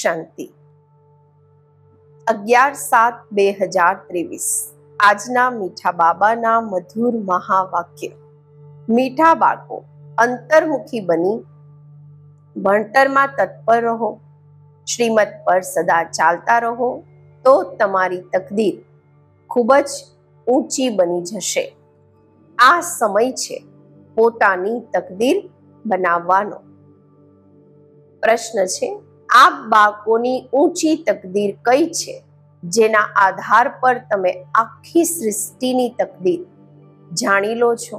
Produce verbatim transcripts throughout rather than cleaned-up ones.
શાંતિ અગિયાર સાત બે હજાર ત્રેવીસ। આજના મીઠા બાબાના મધુર મહાવાક્ય। મીઠા બાળકો, અંતર્મુખી બની ભણતરમાં તત્પર રહો, શ્રીમત પર સદા ચાલતા રહો તો તમારી તકદીર ખૂબ જ ઊંચી બની જશે। આ સમય છે પોતાની તકદીર બનાવવાનો। પ્રશ્ન છે, आप बाळकोनी ऊंची तकदीर कई छे, जेना आधार पर तमे आखी सृष्टिनी तकदीर जाणी लो छो।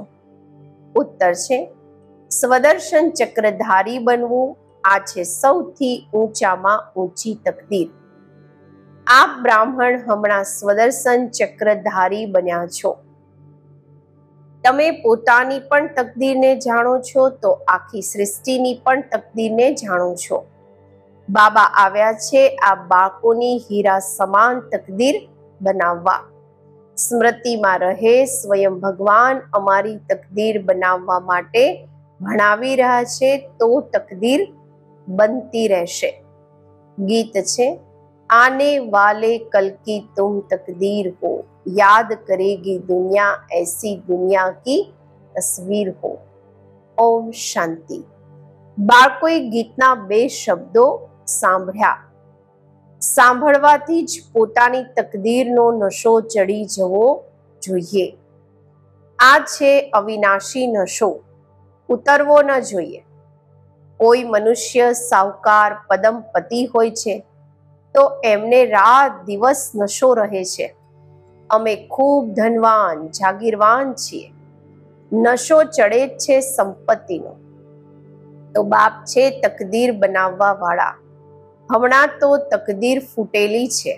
उत्तर छे स्वदर्शन चक्रधारी बनवू। आ छे सौथी ऊंचामां ऊंची तकदीर। आप ब्राह्मण हमणा स्वदर्शन चक्रधारी बन्या छो। तमे पोतानी पण तकदीरने जाणो छो तो आखी सृष्टिनी पण तकदीरने जाणो छो। बाबा आव्या छे आ बाळकोनी हीरा समान तकदीर बनाववा। स्मृतिमां रहे स्वयं भगवान अमारी तकदीर बनाववा माटे भणावी रह्या छे तो तकदीर बनती रहेशे। गीत छे आने वाले कल की तुम तकदीर हो, याद करेगी दुनिया ऐसी दुनिया की तस्वीर हो। ओम शांति। बाळकोए गीतना बे शब्दों सांभळ्या। सांभळवाथी ज पोतानी तकदीरनो नशो चढ़ी जवो जोईए। आ छे अविनाशी नशो, उतरवो न जोईए। कोई मनुष्य सावकार पदमपति होय छे तो एमने रात दिवस नशो रहे छे। अमे खूब धनवान जागीरवान छीए, नशो चढ़े छे संपत्तिनो। तो बाप छे तकदीर बनाववा वाला। हमणा तो तकदीर फूटेली छे,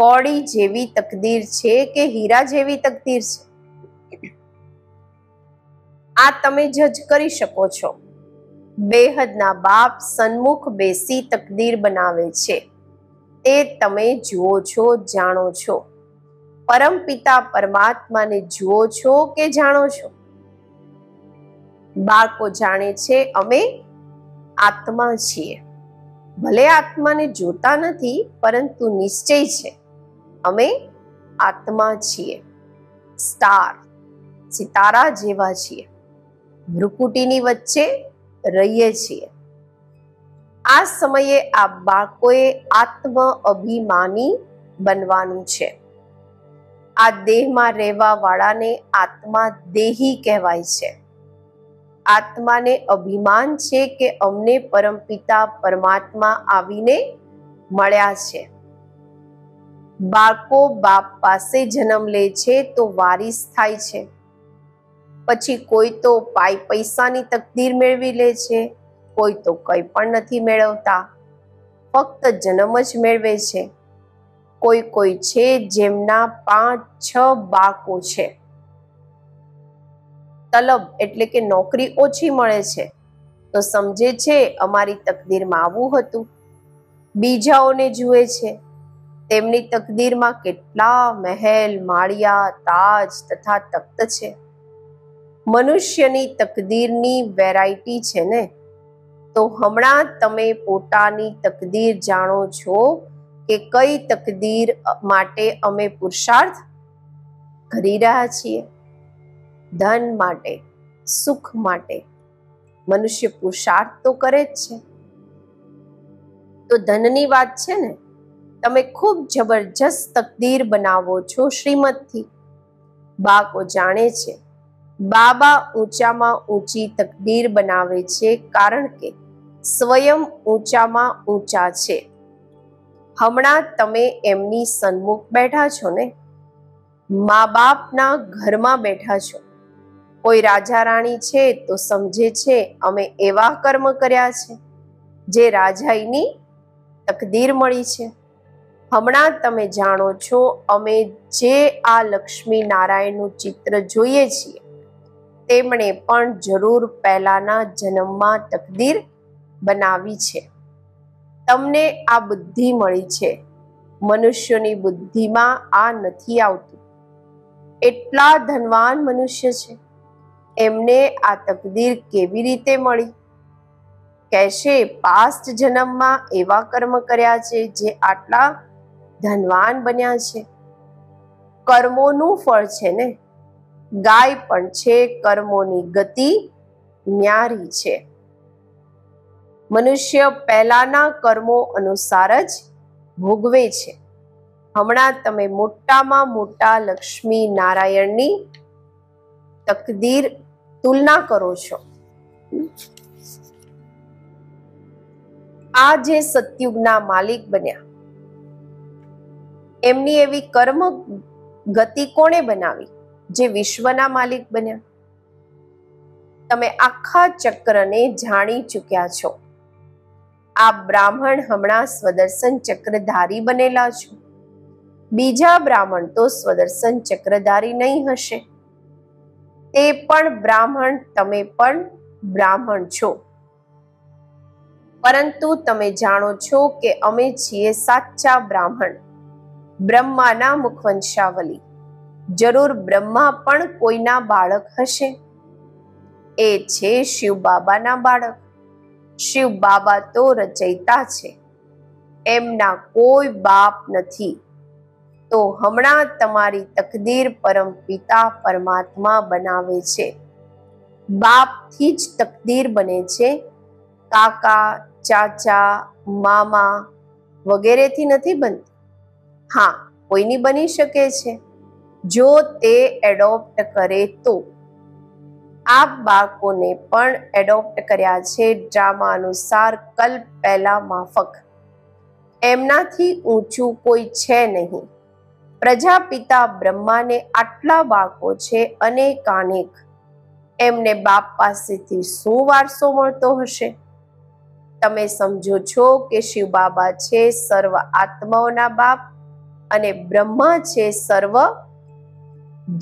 कोड़ी जेवी तकदीर छे के हीरा जेवी तकदीर छे, आ तमे जज करी शको छो। बेहदना बाप सन्मुख बेसी तकदीर बनावे छे ते तमे जुओ छो, जाणो छो। परम पिता परमात्मा ने जुओ छो के जाणो छो। बाळको जाणे छे अमे आत्मा छीए। भले आत्मा ने जोता नथी परंतु निश्चय छे अमे आत्मा छीए। स्टार सितारा जेवा छीए, भ्रुकुटीनी वच्चे रहीए छीए। आ समये आ बाळकोए आत्म अभिमानी बनवानुं छे। आ देहमां रहेवा वाळाने आत्मा देही कहेवाय छे। आत्मा ने अभिमान छे के अमने परमपिता परमात्मा आवीने मळ्या छे। बाळको बाप पासे जन्म ले छे तो वारिस थाय छे। पछी कोई तो पाई पैसानी तकदीर मेळवी ले छे, कोई तो कई पण नथी मेळवता, फक्त जन्म ज मेळवे छे। कोई कोई छे जेमना पांच छह बाळको छे। तलब एटले के नौकरी ओछी मळे छे तो समझे छे अमारी तकदीर मां आवुं हतुं। बीजाओने जुए छे, तेमनी तकदीर मां केटला महल माळिया ताज तथा तख्त छे। मनुष्यनी तकदीरनी वेरायटी छे ने। तो हमणा तमे पोतानी तकदीर जाणो छो के कई तकदीर माटे अमे पुरुषार्थ करी रह्या छीए। धन माटे, सुख माटे मनुष्य पुरुषार्थ तो करे छे। तो धननी वात छे ने, तमे खूब जबरदस्त तकदीर बनावो छो श्रीमतथी। बाको जाणे छे बाबा ऊंचामां ऊंची तकदीर बनावे छे कारण के स्वयं ऊंचामां ऊंचा छे। हमणा तमे एमनी सन्मुख बैठा छो ने। माँ बापना घरमां बैठा छो। कोई राजा राणी छे तो समझे छे अमे एवा कर्म कर्या छे जे राजाईनी तकदीर मळी छे। हमणा तमे जाणो छो अमे जे आ लक्ष्मी नारायणनुं चित्र जोईए छीए तेमणे पण जरूर पहेलाना जन्ममां तकदीर बनावी छे। तमने आ बुद्धि मळी छे, मनुष्यनी बुद्धिमां आ नथी आवतुं। एटला धनवान मनुष्य छे, एमने आ तकदीर केवी रीते मळी કહેશે પાસ્ટ જન્મમાં એવા કર્મ કર્યા છે જે આટલા ધનવાન બન્યા છે। કર્મોનું ફળ છે ને, ગાય પણ છે, કર્મોની ગતિ ન્યારી છે। મનુષ્ય પહેલાના કર્મો અનુસાર જ ભોગવે છે। હમણાં તમે મોટામાં મોટા લક્ષ્મી નારાયણની તકદીર તુલના કરો છો। આ જે સતયુગના માલિક બન્યા, એમની એવી કર્મ ગતિ કોણે બનાવી જે વિશ્વના માલિક બન્યા? તમે આખા ચક્રને જાણી ચૂક્યા છો। આ બ્રાહ્મણ હમણાં સ્વદર્શન ચક્રધારી બનેલા છો। બીજા બ્રાહ્મણ તો સ્વદર્શન ચક્રધારી નહીં હશે। તે પણ બ્રાહ્મણ, તમે પણ બ્રાહ્મણ છો, પરંતુ તમે જાણો છો કે અમે છીએ સાચા બ્રાહ્મણ, બ્રહ્માના મુખવંશાવલી। જરૂર બ્રહ્મા પણ કોઈના બાળક હશે, એ છે શિવ બાબાના બાળક। શિવ બાબા તો રચયિતા છે, એમના કોઈ બાપ નથી। તો હમણાં તમારી તકદીર પરમ પિતા પરમાત્મા બનાવે છે। બાપથી જ તકદીર બને છે, કાકા, ચાચા, મામા વગેરેથી નથી બનતી। હા, કોઈની બની શકે છે જો તે એડોપ્ટ કરે તો। આ બાળકોને પણ એડોપ્ટ કર્યા છે ડ્રામા અનુસાર, કલ્પ પહેલા માફક। એમનાથી ઊંચું કોઈ છે નહીં। પ્રજાપિતા બ્રહ્માને આટલા બાળકો છે અનેક અનેક। એમને બાપ પાસેથી શું વારસો મળતો હશે? તમે સમજો છો કે શિવ બાબા છે સર્વ આત્માઓના બાપ અને બ્રહ્મા છે સર્વ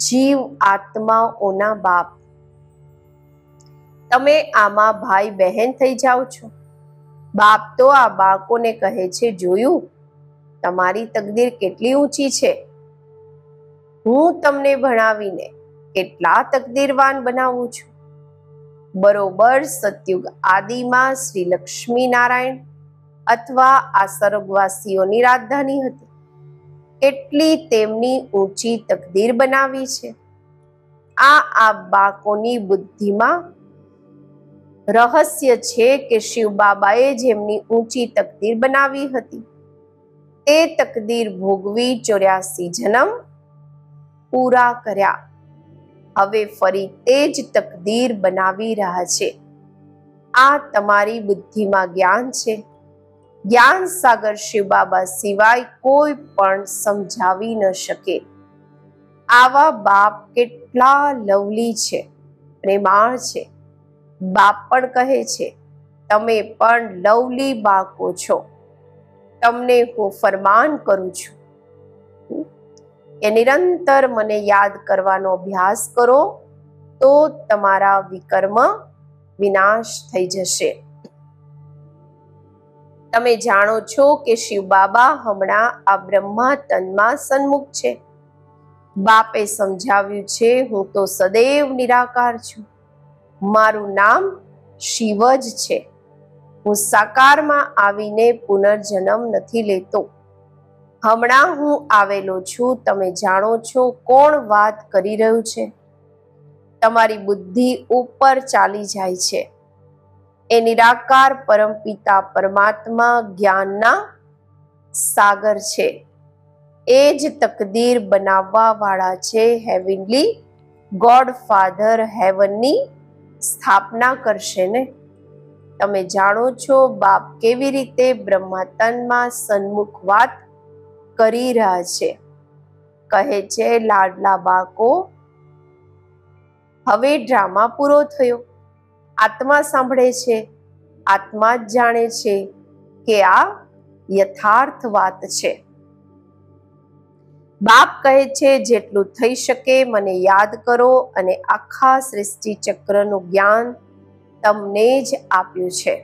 જીવ આત્માઓના બાપ। તમે આમાં ભાઈ બહેન થઈ જાઓ છો। બાપ તો આ બાળકોને કહે છે, જોયું, તમારી તકદીર કેટલી ઊંચી છે। હું તમને ભણાવીને કેટલા તકદીરવાન બનાવું છું। બરોબર સતયુગ આદિમાં શ્રી લક્ષ્મી નારાયણ અથવા આ સ્વર્ગવાસીઓની રાજધાની હતી, કેટલી તેમની ઊંચી તકદીર બનાવી છે। આ આ બાળકોની બુદ્ધિમાં રહસ્ય છે કે શિવ બાબાએ જેમની ઊંચી તકદીર બનાવી હતી તે તકદીર ભોગવી ચોર્યાસી જન્મ પૂરા કર્યા। હવે ફરી તે જ તકદીર બનાવી રહ્યા છે। આ તમારી બુદ્ધિમાં જ્ઞાન છે। જ્ઞાન સાગર શિવ બાબા સિવાય કોઈ પણ સમજાવી ન શકે। આવા બાપ કેટલા લવલી છે, પ્રેમાળ છે। બાપ પણ કહે છે, તમે પણ લવલી બાળકો છો। તમને હું ફરમાન કરું છું એ નિરંતર મને યાદ કરવાનો અભ્યાસ કરો તો તમારા વિકર્મ વિનાશ થઈ જશે। તમે જાણો છો કે શિવ બાબા હમણાં આ બ્રહ્મા તનમાં સન્મુખ છે। બાપે સમજાવ્યું છે, હું તો સદૈવ નિરાકાર છું, મારું નામ શિવ જ છે। હું સાકારમાં આવીને પુનર્જન્મ નથી લેતો। હમણાં હું આવેલો છું। તમે જાણો છો કોણ વાત કરી રહ્યું છે? તમારી બુદ્ધિ ઉપર ચાલી જાય છે। એ નિરાકાર પરમપિતા પરમાત્મા જ્ઞાનના સાગર છે। એ જ તકદીર બનાવવા વાળા છે। હેવનલી ગોડ ફાધર હેવનની સ્થાપના કરશે ને। તમે જાણો છો બાપ કેવી રીતે બ્રહ્માતનમાં સન્મુખ વાત કરી રહ્યા છે। કહે છે, લાડલા બાળકો, હવે ડ્રામા પૂરો થયો। આત્મા સાંભળે છે, આત્મા જ જાણે છે કે આ યથાર્થ વાત છે। બાપ કહે છે, જેટલું થઈ શકે મને યાદ કરો અને આખા સૃષ્ટિ ચક્રનું જ્ઞાન તમને જ આપ્યું છે।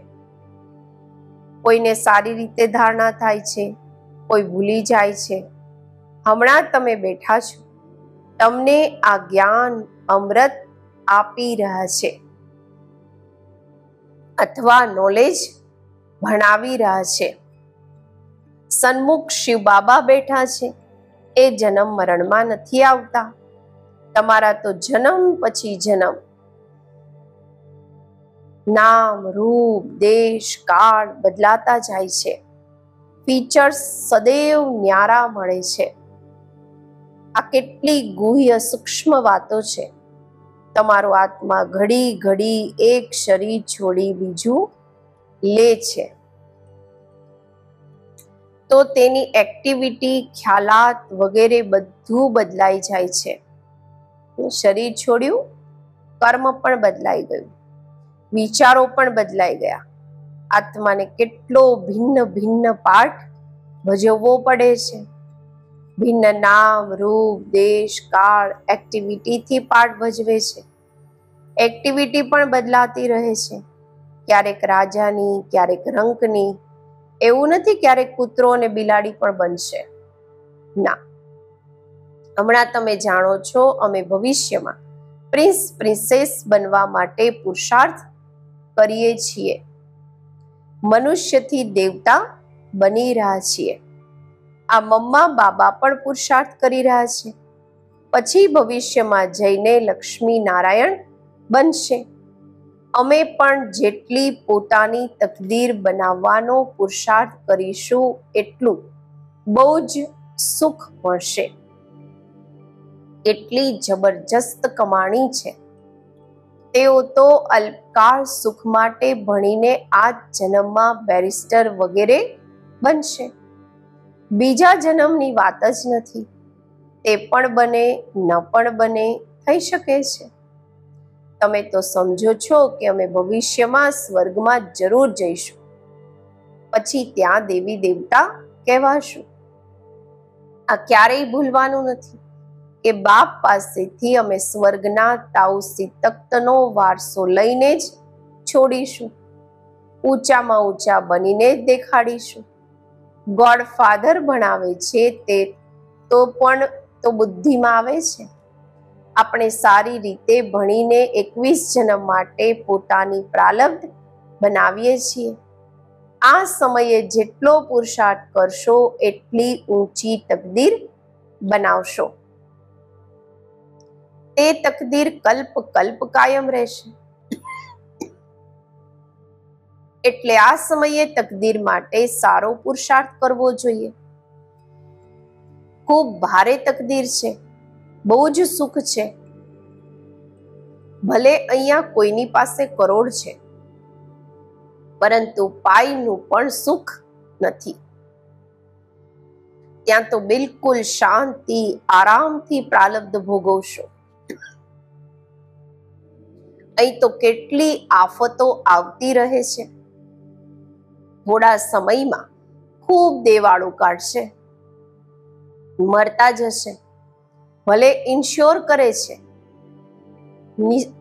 કોઈને સારી રીતે ધારણા થાય છે, કોઈ ભૂલી જાય છે। હમણાં તમે બેઠા છો, તમને આ જ્ઞાન અમૃત આપી રહ્યા છે। अथवा नॉलेज भणावी रहा है। सन्मुख शिव बाबा बैठा है, ए जन्म मरण में नहीं आवता। तमारा तो जन्म पछी जन्म नाम रूप देश काल बदलाता जाय छे। फीचर्स सदैव न्यारा मळे छे। आ केटली गुह्य सूक्ष्म वातो छे। तमारो आत्मा घड़ी घड़ी एक शरीर छोड़ी बीजू ले छे। तो तेनी एक्टिविटी ख्यालात वगैरह बधु बदलाई जाय छे। शरीर छोड़्यू कर्म पण बदलाई गयु, विचारों पण बदलाई गया। आत्मा ने केटलो भिन्न भिन्न पाठ भजववो पड़े छे। भिन्न नाम रूप देश काल एक्टिविटी थी पाठ भजवे छे। एक्टिविटी पण बदलाती रहे छे। क्यारेक राजानी क्यारेक रंकनी, एवुं नथी क्यारेक कूतरो ने बिलाड़ी पण बनशे। ना हमणा तमे जाणो छो अमे भविष्यमां प्रिंस प्रिंसेस बनवा माटे पुरुषार्थ करीए छीए। मनुष्य थी देवता बनी रहा छीए। आ मम्मा बाबा पण पुरुषार्थ करी रहा छे। पछी भविष्यमां जईने लक्ष्मी नारायण बनशे। अमे पण जेटली पोतानी तकदीर बनाववानो पुरुषार्थ करीशुं एटलुं बहु ज सुख मळशे। એટલી જબરજસ્ત કમાણી છે। તેઓ તો અલ્પકાળ સુખ માટે ભણીને આ જન્મમાં બેરિસ્ટર વગેરે બનશે। બીજા જન્મની વાત જ નથી। તે પણ બને ન પણ બને થઈ શકે છે। તમે તો સમજો છો કે અમે ભવિષ્યમાં સ્વર્ગમાં જરૂર જઈશું, પછી ત્યાં દેવી દેવતા કહેવાશું। આ ક્યારેય ભૂલવાનું નથી के बाप पासे थी अमे स्वर्गना ताउसी तख्तनो वारसो लईने ज छोड़ीशु। ऊंचामां ऊंचा बनीने देखाडीशु। गॉडफाधर भणावे छे ते तो पण तो बुद्धिमां आवे छे। आपणे सारी रीते भणीने एकवीस जन्म माटे पोतानी प्रालब्ध बनावीए छीए। आ समये जेटलो पुरुषार्थ करशो एटली ऊंची तकदीर बनावशो। ते तकदीर कल्प कल्प कायम रहेशे। एटले आ समये तकदीर माटे सारो पुरुषार्थ करवो जोईए। खूब भारे तकदीर छे, बहु ज सुख छे। भले अहींया कोईनी पासे करोड़ छे, परंतु पाईनुं पण सुख नथी। त्यां तो बिलकुल शांति आरामथी प्रालब्ध भोगवशो। અહીં તો કેટલી આફતો આવતી રહે છે। થોડા સમયમાં ખૂબ દેવાળો કાઢશે, મરતા જશે। ભલે ઇન્શ્યોર કરે છે,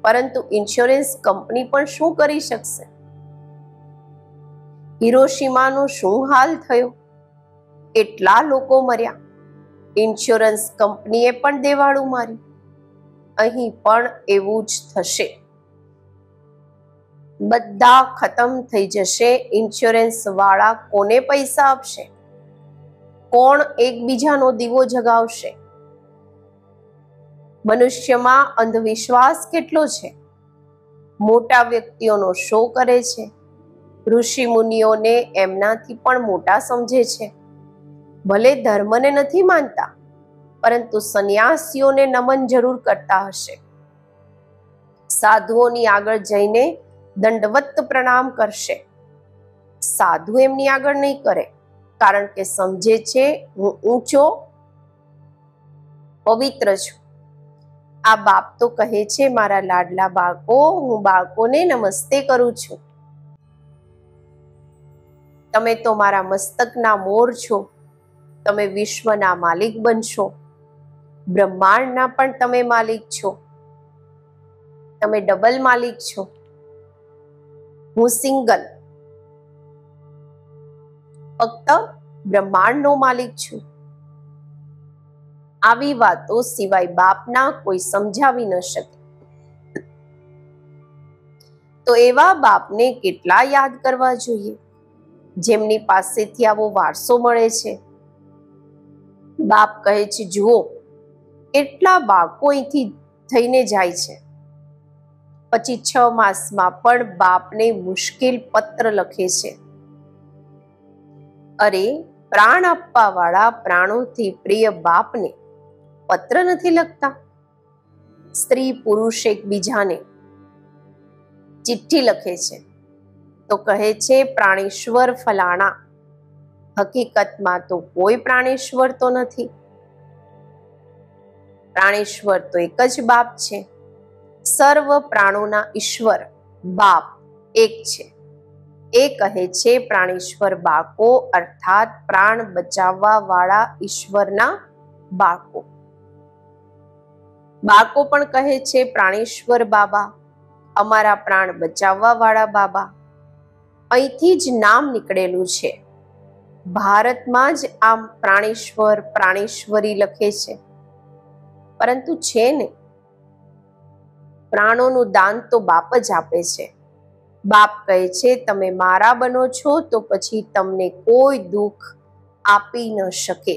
પરંતુ ઇન્સ્યોરન્સ કંપની પણ શું કરી શકશે? હિરોશીમાનો શું હાલ થયો? એટલા લોકો મર્યા। ઇન્સ્યોરન્સ કંપનીએ પણ દેવાળું માર્યું। અહીં પણ એવું જ થશે। बद्धा खत्म थई जशे। इंश्योरेंस वाला कोने पैसा आपशे? कोण एकबीजानो दीवो जगावशे? मनुष्यमां अंधविश्वास केटलो छे। मोटा व्यक्तिओनो शो करे छे। ऋषि मुनिओने एमनाथी पण मोटा समझे छे। भले धर्मने नथी मानता, परंतु संन्यासीओने नमन जरूर करता हशे। साधुओनी आगळ जईने दंडवत प्रणाम करशे। साधु एमनी आगळ नहीं करे, कारण के समझे छे हूँ ऊंचो पवित्र छुं। आ बाप तो कहे छे मारा लाडला बाळको, हूँ बाळकोने नमस्ते करूं छुं। तमे तो मारा मस्तकना मोर छो। तमे विश्वना मालिक बनशो। ब्रह्मांडना पण तमे मालिक छो। तमे डबल मालिक छो। हूँ सिंगल फक्त ब्रह्मांडनो मालिक छुं। आवी वातो सिवाय बापना कोई समझावी न शके। તો એવા બાપને કેટલા યાદ કરવા જોઈએ જેમની પાસેથી આવો વારસો મળે છે। બાપ કહે છે, જુઓ કેટલા બાળકો અહીંથી થઈને જાય છે। પછી છ માસમાં પણ બાપને મુશ્કેલ પત્ર લખે છે। અરે પ્રાણ આપવા વાળા પ્રાણોથી પ્રિય બાપને પત્ર નથી લખતા। સ્ત્રી પુરુષ એકબીજાને ચિઠ્ઠી લખે છે તો કહે છે પ્રાણેશ્વર ફલાણા। હકીકતમાં તો કોઈ પ્રાણેશ્વર તો નથી। પ્રાણેશ્વર તો એક જ બાપ છે। સર્વ પ્રાણોના ઈશ્વર બાપ એક છે। એ કહે છે પ્રાણેશ્વર બાકો અર્થાત પ્રાણ બચાવવા વાળા ઈશ્વરના બાકો। બાકો પણ કહે છે પ્રાણેશ્વર બાબા અમારા પ્રાણ બચાવવા વાળા બાબા। અહીંથી જ નામ નીકળેલું છે। ભારતમાં જ આમ પ્રાણેશ્વર પ્રાણેશ્વરી લખે છે, પરંતુ છે ને પ્રાણોનું દાન તો બાપ જ આપે છે। બાપ કહે છે તમે મારા બનો છો તો પછી તમને કોઈ દુઃખ આપી ન શકે।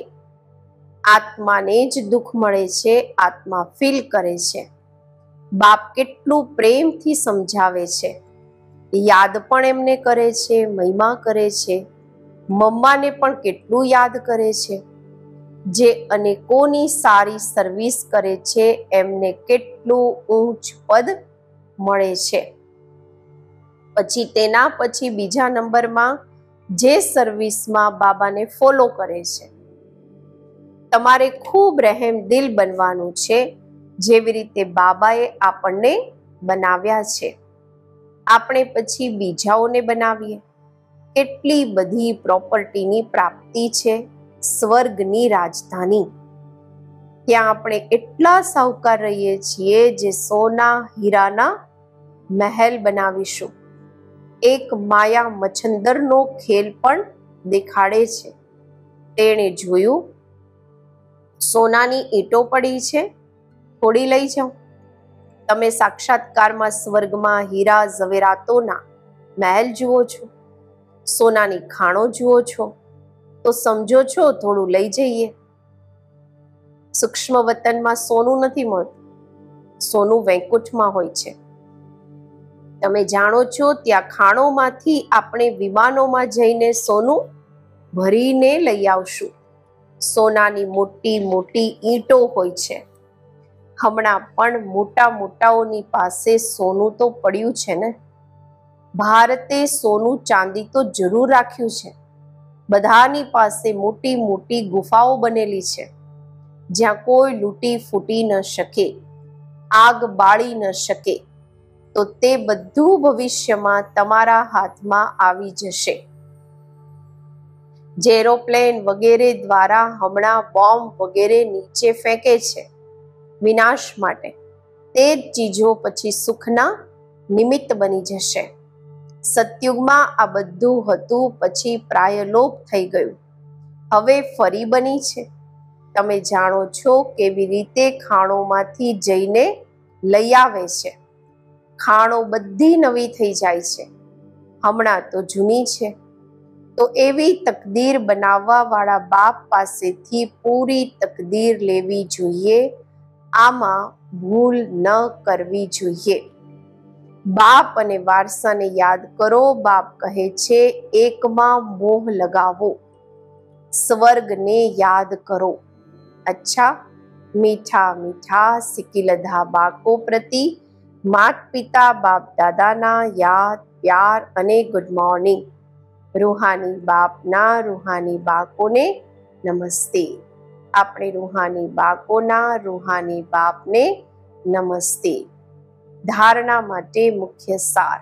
આત્માને જ દુઃખ મળે છે, આત્મા ફીલ કરે છે। બાપ કેટલું પ્રેમથી સમજાવે છે, યાદ પણ એમને કરે છે, મહિમા કરે છે। મમ્માને પણ કેટલું યાદ કરે છે, જે અનેકોની સારી સર્વિસ કરે છે। એમને કેટલું ઊંચ પદ મળે છે। પછી તેના પછી બીજા નંબરમાં જે સર્વિસમાં બાબાને ફોલો કરે છે। તમારે ખૂબ રહેમ દિલ બનવાનું છે, જેવી રીતે બાબાએ આપણને બનાવ્યા છે આપણે પછી બીજાઓને બનાવીએ। કેટલી બધી પ્રોપર્ટીની પ્રાપ્તિ છે, સ્વર્ગની રાજધાની। ત્યાં આપણે એટલા સાવકાર રહીએ છીએ જે સોના હીરાના મહેલ બનાવીશું। એક માયા મચ્છંદરનો ખેલ પણ દેખાડે છે। તેણે જોયું સોનાની ઈંટો પડી છે, થોડી લઈ જાઓ। તમે સાક્ષાત્કારમાં સ્વર્ગમાં હીરા ઝવેરાતોના મહેલ જુઓ છો, સોનાની ખાણો જુઓ છો તો સમજો છો થોડું લઈ જઈએ। સૂક્ષ્મ વતનમાં સોનું નથી મળતું, સોનું વૈકુંઠમાં હોય છે। તમે જાણો છો ત્યાં ખાણોમાંથી આપણે વિમાનોમાં જઈને સોનું ભરીને લઈ આવશું। સોનાની મોટી મોટી ઈંટો હોય છે। હમણાં પણ મોટા મોટાઓની પાસે સોનું તો પડ્યું છે ને। ભારતે સોનું ચાંદી તો જરૂર રાખ્યું છે। બધાની પાસે મોટી મોટી ગુફાઓ બનેલી છે, જ્યાં કોઈ લૂટી ફૂટી ન શકે, આગ બાળી ન શકે। તો તે બધું ભવિષ્યમાં તમારા હાથમાં આવી જશે। જે એરોપ્લેન વગેરે દ્વારા હમણાં બોમ્બ વગેરે નીચે ફેંકે છે વિનાશ માટે, તે જ ચીજો પછી સુખના નિમિત્ત બની જશે। સતયુગમાં આ બધું હતું, પછી પ્રાયલોપ થઈ ગયું, હવે ફરી બની છે। તમે જાણો છો કેવી રીતે ખાણોમાંથી જઈને લઈ આવે છે। ખાણો બધી નવી થઈ જાય છે, હમણાં તો જૂની છે। તો એવી તકદીર બનાવવા વાળા બાપ પાસેથી પૂરી તકદીર લેવી જોઈએ, આમાં ભૂલ ન કરવી જોઈએ। બાપ અને વારસાને યાદ કરો। બાપ કહે છે એકમાં મોહ લગાવો, સ્વર્ગને યાદ કરો। અચ્છા મીઠા મીઠા સિકિલધા બાકો પ્રતિ માત પિતા બાપ દાદાના યાદ પ્યાર અને ગુડ મોર્નિંગ। રૂહાની બાપના રૂહાની બાકોને નમસ્તે। આપણે રૂહાની બાકોના રૂહાની બાપને નમસ્તે। धारणा माटे मुख्य सार।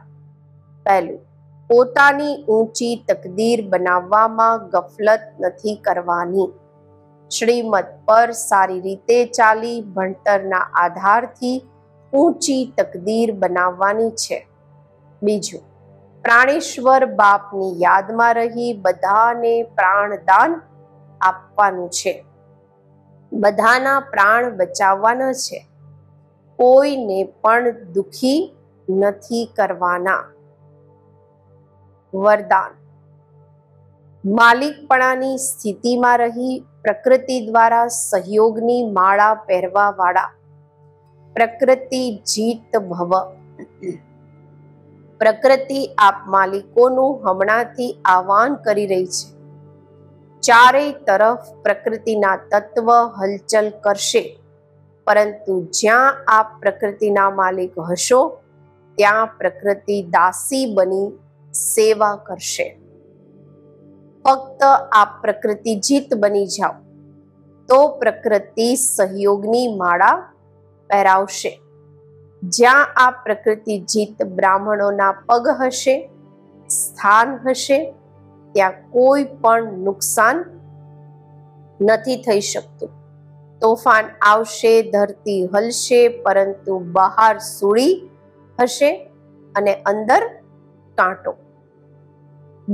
पहलू, पोतानी ऊंची तकदीर बनाववामां गफलत नथी करवानी। श्रीमत पर सारी रीते चाली भणतरना आधारथी ऊंची तकदीर बनाववानी छे। बीजू, प्राणेश्वर बापनी यादमां रही बधाने प्राणदान आपवानुं छे। बधाना प्राण बचाववाना छे। कोई ने पण दुखी नथी करवाना। वरदान मालिकपणाની સ્થિતિમાં રહી પ્રકૃતિ દ્વારા સહયોગની માળા પહેરવા વાળા પ્રકૃતિ જીત ભવ। પ્રકૃતિ આપ માલિકોનું હમણાંથી આહવાન કરી રહી છે। ચારે તરફ પ્રકૃતિના તત્વ હલચલ કરશે, પરંતુ જ્યાં આપ પ્રકૃતિના માલિક હશો ત્યાં પ્રકૃતિ દાસી બની सेवा करशे। फक्त आप प्रकृति जीत बनी जाओ तो प्रकृति सहयोगनी माळा पहरावशे। ज्यां आप प्रकृति जीत ब्राह्मणोना पग हशे, स्थान हशे, त्यां कोई पण नुकसान नथी थई शकतुं। तोफान आवशे, धरती हलशे, परंतु बहार सूळी हशे अने अंदर कांटो।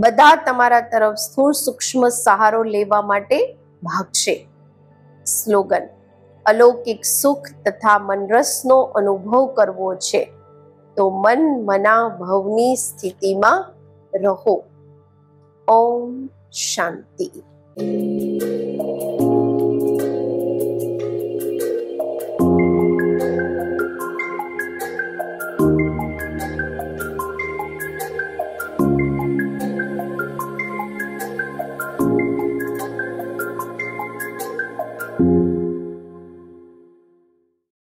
बधा तमारा तरफ स्थूल सूक्ष्म सहारो लेवा माटे भागशे। स्लोगन अलौकिक सुख तथा मनरसनो अनुभव करवो छे तो मन मना भवनी स्थिति में रहो। ओम शांति।